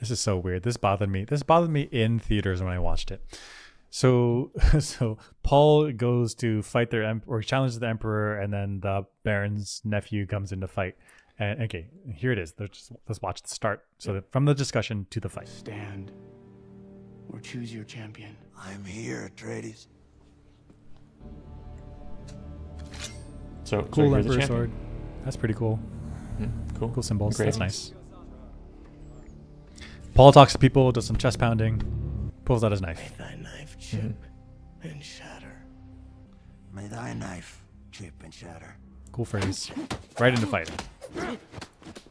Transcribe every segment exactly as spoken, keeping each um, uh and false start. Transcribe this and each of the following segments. This is so weird. This bothered me. This bothered me in theaters when I watched it. So, so Paul goes to fight their em- or challenges the emperor, and then the Baron's nephew comes in to fight. And okay, here it is. Let's, just, let's watch the start. So that from the discussion to the fight. Stand or choose your champion. I'm here, Atreides. So cool, so emperor sword. That's pretty cool. Mm-hmm. Cool, cool symbols. Great. That's nice. Paul talks to people, does some chest pounding, pulls out his knife. May thy knife chip mm-hmm. and shatter. May thy knife chip and shatter. Cool phrase. Right into fighting.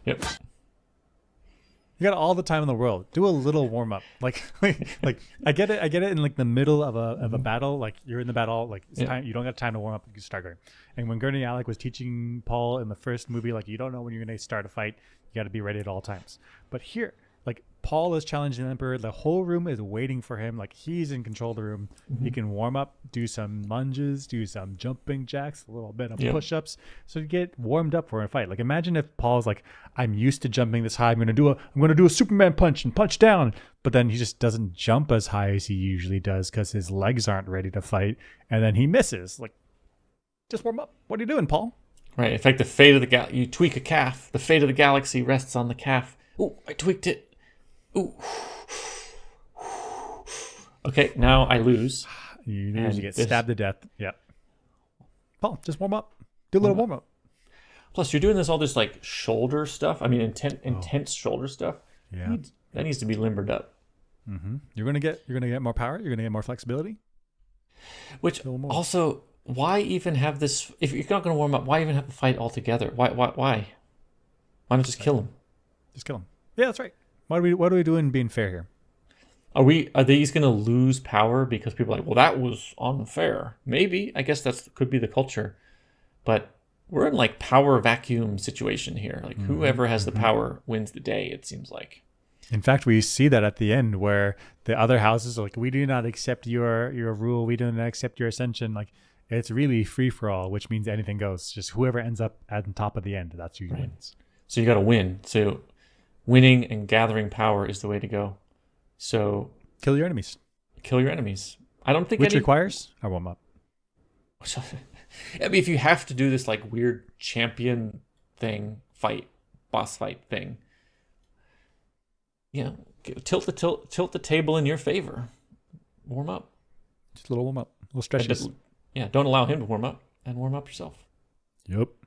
Yep. You got all the time in the world. Do a little warm up. Like, like, like I get it. I get it. In like the middle of a of a battle, like you're in the battle, like it's yeah. time, you don't got time to warm up. You start going. And when Gurney Alec was teaching Paul in the first movie, like you don't know when you're going to start a fight. You got to be ready at all times. But here, like Paul is challenging the Emperor. The whole room is waiting for him. Like he's in control of the room. Mm-hmm. He can warm up, do some lunges, do some jumping jacks, a little bit of yep. push-ups. So you get warmed up for a fight. Like imagine if Paul's like, I'm used to jumping this high. I'm gonna do a, I'm gonna do a Superman punch and punch down. But then he just doesn't jump as high as he usually does because his legs aren't ready to fight. And then he misses. Like, just warm up. What are you doing, Paul? Right. In fact, the fate of the gal, you tweak a calf. The fate of the galaxy rests on the calf. Oh, I tweaked it. Ooh. Okay, now I lose. You lose. You get this. Stabbed to death. Yeah. Paul, just warm up. Do a little warm up. warm up. Plus, you're doing this all this like shoulder stuff. I mean, intense, intense oh. shoulder stuff. Yeah. Need, that needs to be limbered up. Mm-hmm. You're gonna get. You're gonna get more power. You're gonna get more flexibility. Which also, why even have this? If you're not gonna warm up, why even have the fight altogether? Why? Why? Why? Why not just kill him? Just kill him. Yeah, that's right. What are we? What are we doing? Being fair here? Are we? Are these going to lose power because people are like? Well, that was unfair. Maybe. I guess that's could be the culture, but we're in like power vacuum situation here. Like mm-hmm. whoever has the power wins the day. It seems like. In fact, we see that at the end where the other houses are like, we do not accept your your rule. We do not accept your ascension. Like it's really free for all, which means anything goes. Just whoever ends up at the top of the end, that's who right. wins. So you got to win. So. Winning and gathering power is the way to go. So kill your enemies. Kill your enemies. I don't think which any... requires a warm up. I mean, if you have to do this like weird champion thing, fight, boss fight thing, you know, tilt the tilt tilt the table in your favor. Warm up. Just a little warm up. A little stretches. Yeah, don't allow him to warm up and warm up yourself. Yep.